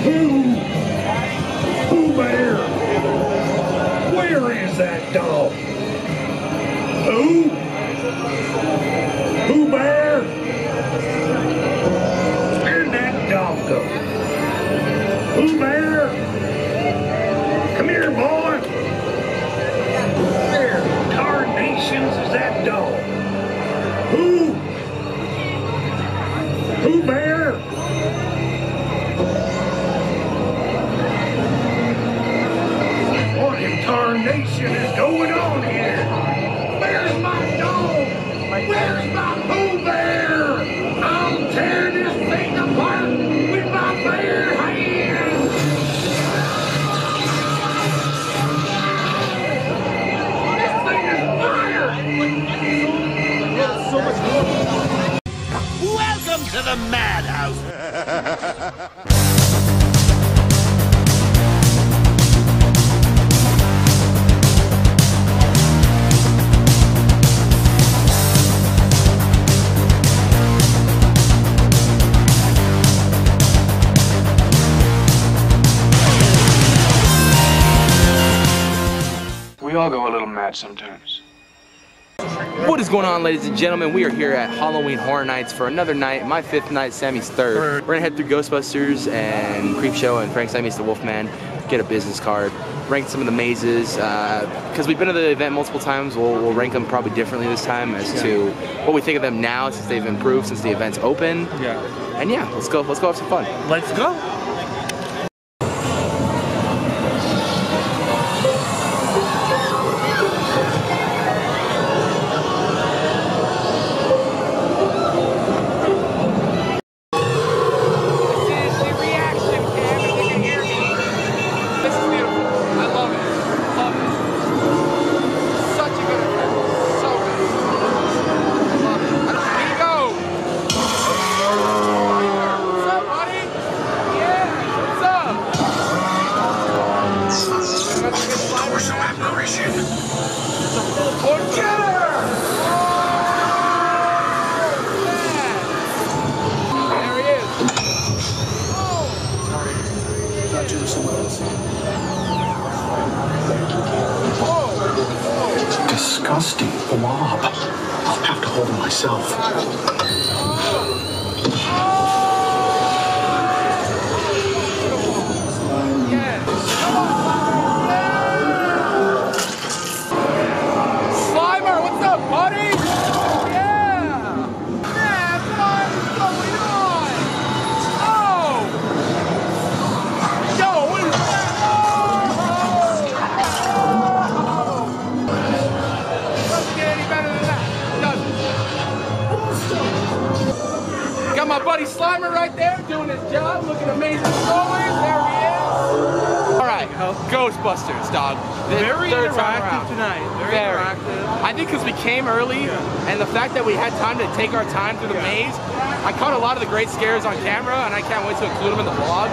Who? Who Bear? Where is that dog? Who? Who Bear? Where'd that dog go? Who Bear? Come here, boy. Where in tarnations is that dog? Who? Who Bear? Incarnation is going on here. Where's my dog? Where's my Pooh Bear? I'll tear this thing apart with my bare hands. This thing is fire. Welcome to the madhouse. We all go a little mad sometimes. What is going on, ladies and gentlemen? We are here at Halloween Horror Nights for another night. My fifth night, Sammy's third. We're gonna head through Ghostbusters and Creepshow and Frankenstein Meets the Wolfman, get a business card, rank some of the mazes. Because we've been to the event multiple times, we'll rank them probably differently this time as to what we think of them now since they've improved, since the event's open. Yeah. And yeah, let's go have some fun. Let's go. Disgusting blob. I'll have to hold him myself. Slimer, what's up, buddy? Yeah! Man, what's going on? Oh! Yo, what is that? My buddy Slimer right there doing his job, looking amazing as always. There he is. All right, Ghostbusters, dog. Very interactive tonight. Very interactive. I think because we came early, and the fact that we had time to take our time through the maze, I caught a lot of the great scares on camera, and I can't wait to include them in the vlog.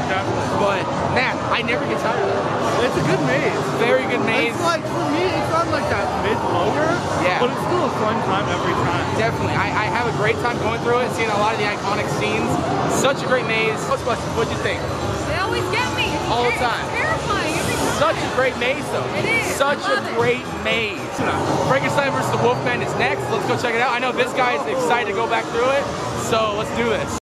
But man, I never get tired of it. It's a good maze. Very good maze. It's like, for me, it's not like that mid-lower, but it's still a fun time every time. Definitely. I have a great time going through it, seeing a lot of the iconic scenes. Such a great maze. Ghostbusters, what'd you think? They always get me. All the time. It's terrifying. Such a great maze, though. It is. Such a great maze. Frankenstein versus the Wolfman is next. Let's go check it out. I know this guy is excited to go back through it, so let's do this.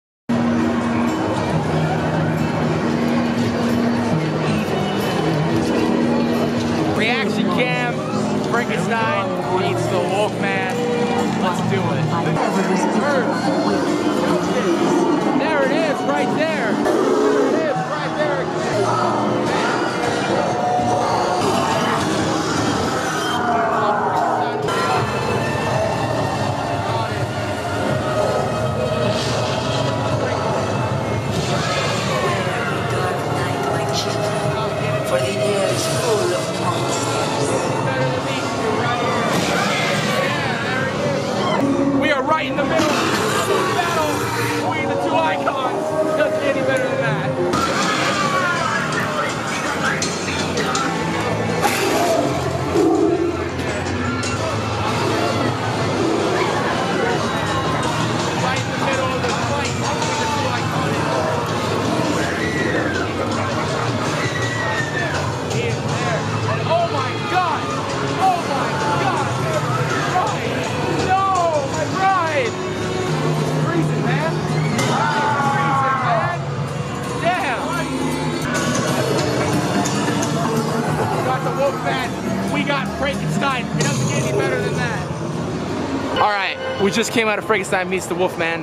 Reaction cam. Frankenstein meets the Wolfman. Let's do it. There it is, right there. There it is, right there again. We just came out of Frankenstein Meets the Wolfman.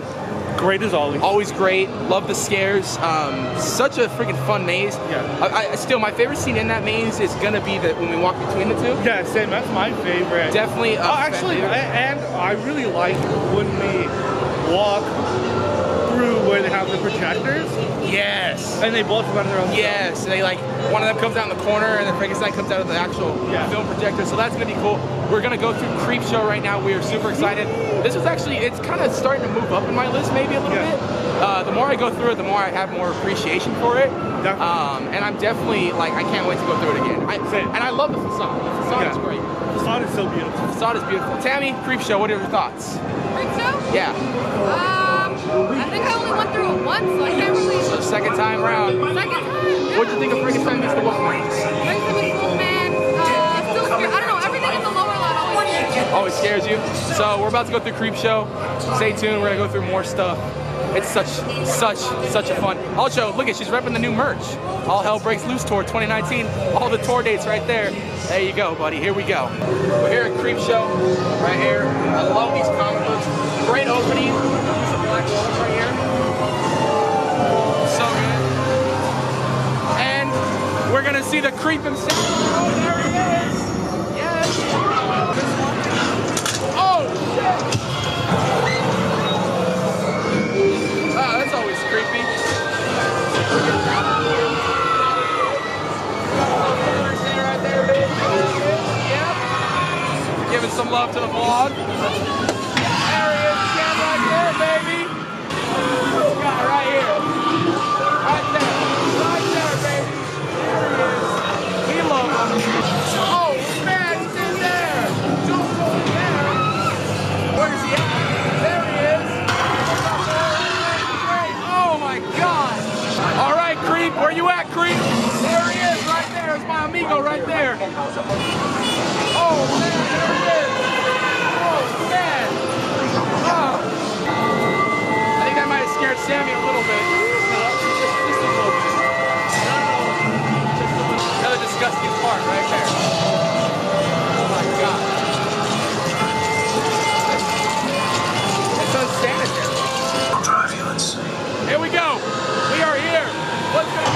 Great as always. Always great. Love the scares. Such a freaking fun maze. Yeah. Still, my favorite scene in that maze is gonna be that when we walk between the two. Yeah, same. That's my favorite. Definitely. Oh, actually, and I really like when we walk through where they have the projectors. Yes. And they both come out of their own. Yes. And they like one of them comes down the corner, and then Frankenstein comes out of the actual film projector. So that's gonna be cool. We're gonna go through Creepshow right now. We are super excited. This was actually, it's kind of starting to move up in my list maybe a little bit. The more I go through it, the more I have more appreciation for it. Definitely. And I'm definitely like, I can't wait to go through it again. And I love the facade. The facade is great. The facade is so beautiful. The facade is beautiful. Tammy, Creepshow, what are your thoughts? Creepshow? Yeah. I think I only went through it once, so I can't really. So second time around. Second time? Yeah. What'd you think of Frankenstein Meets the Wolfman? Frankenstein Meets the Wolfman. Still scared. I don't know, everything in the lower lot always scares you. Always scares you. So we're about to go through Creepshow. Stay tuned, we're gonna go through more stuff. It's such a fun. Also, look at, she's repping the new merch. All Hell Breaks Loose Tour 2019. All the tour dates right there. There you go, buddy. Here we go. We're here at Creepshow, right here. I love these comic books. Great opening. Some black ones right here. So good. And we're gonna see the creep himself. Oh, there he is. Yes. Oh shit. Some love to the vlog. There he is, stand right there, baby. This guy right here. Right there, baby. There he is. We love him. Oh, man, he's in there. Don't go in there. Where's he at? There he is. Oh, my God. All right, Creep, where you at, Creep? There he is, right there. It's my amigo right there. Oh, man. Sammy a little bit. Just a little bit. Another disgusting part right there. Oh my God. It's unsanitary. I'll drive you insane. Here we go. We are here. What's going on?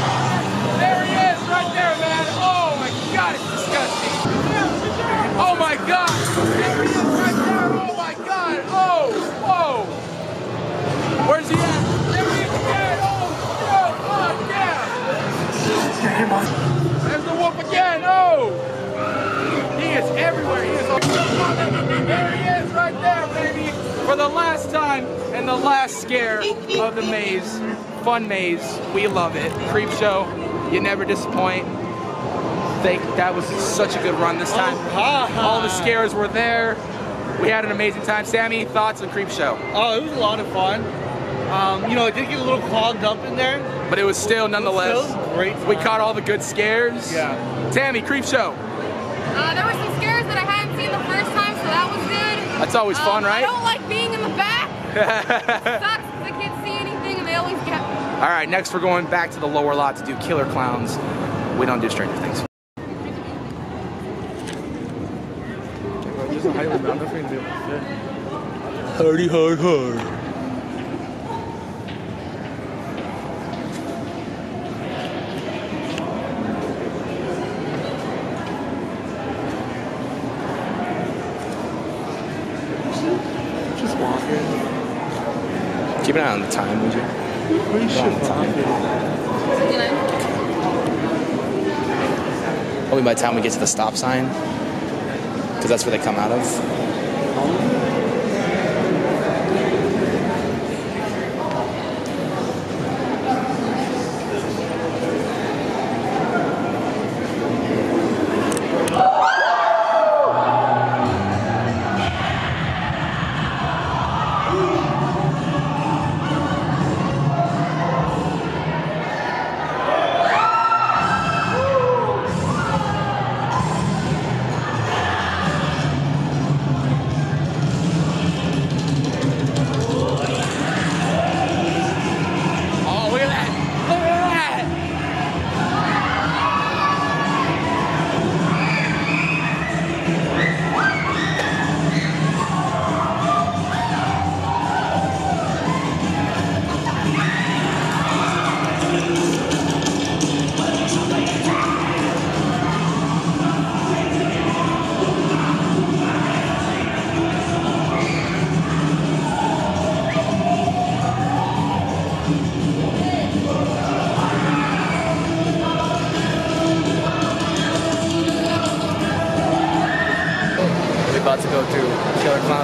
There he is, right there, man. Oh my God, it's disgusting. Oh my God. There he is right there. Oh my God. Oh, whoa. Where's he at? There's the wolf again, oh! He is everywhere, he is all there he is, right there, baby! For the last time, and the last scare of the maze. Fun maze, we love it. Creepshow, you never disappoint. That was such a good run this time. All the scares were there. We had an amazing time. Sammy, thoughts on Creepshow? Oh, it was a lot of fun. You know, it did get a little clogged up in there. But it was still, nonetheless, great. We caught all the good scares. Yeah. Tammy, Creepshow. There were some scares that I hadn't seen the first time, so that was good. That's always fun, right? I don't like being in the back. It sucks because I can't see anything and they always get me. All right, next we're going back to the lower lot to do Killer Klowns. We don't do Stranger Things. Hardy, hard, hard. Keep an eye on the time, would you? We should on the time. Probably by the time we get to the stop sign, because that's where they come out of.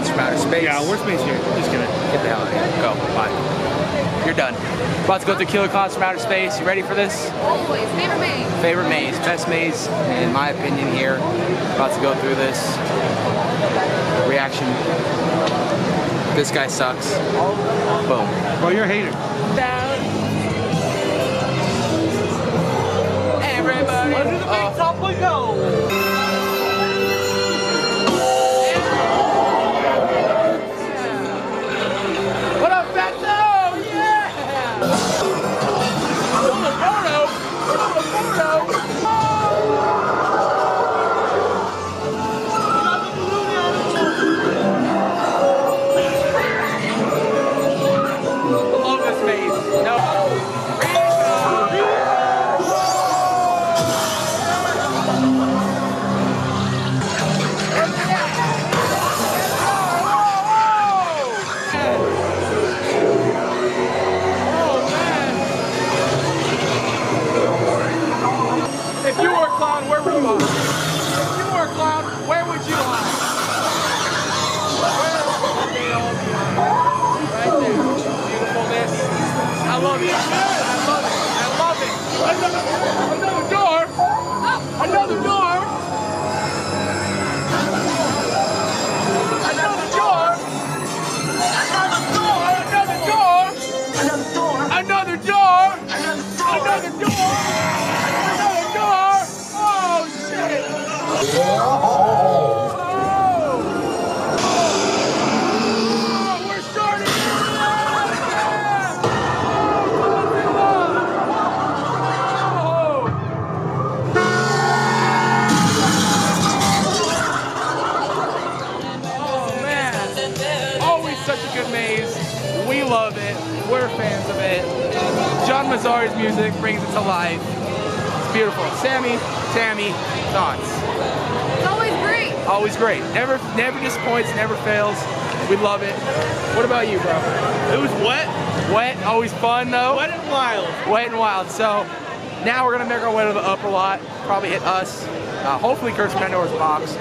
Klowns from Outer Space. Yeah, we're space here. Just kidding. Get the hell out of here. Go. Bye. You're done. About to go through Killer Klowns from Outer Space. You ready for this? Always. Favorite maze. Favorite maze. Best maze, in my opinion, here. About to go through this. Reaction. This guy sucks. Boom. Well, you're a hater. Down. Everybody. Under the big top we go. Mazar's music brings it to life. It's beautiful. Sammy, thoughts? It's always great. Always great. Never disappoints, never fails. We love it. What about you, bro? It was wet. Wet, always fun though. Wet and wild. Wet and wild. So now we're gonna make our way to the upper lot. Probably hit us. Hopefully Curse of Pandora's Box,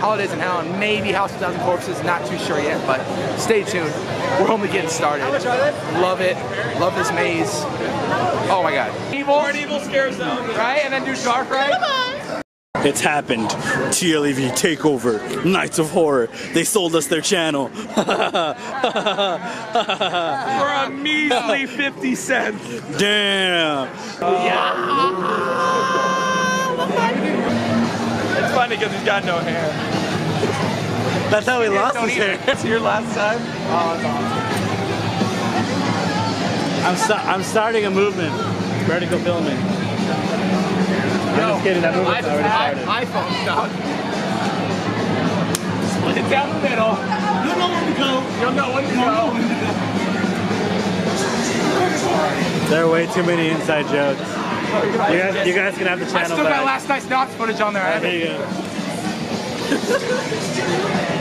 Holidays in Hell, and maybe House of 1000 Corpses, not too sure yet, but stay tuned. We're only getting started. Love it. Love this maze. Oh my god. Evil scare zone. Right? And then do dark, right? It's happened. TLEV takeover. Nights of Horror. They sold us their channel. For a measly 50 cents. Damn. Yeah. It's funny because he's got no hair. That's how he lost his hair. It's your last time? Oh, it's awesome. I'm starting a movement. Vertical filming. No, I'm just kidding, that movement's already started. iPhone stuff. Split it down the middle. You'll know where to go. You'll know when to go. There are way too many inside jokes. You guys can have the channel back. I still got last night's Knox footage on there. There you go.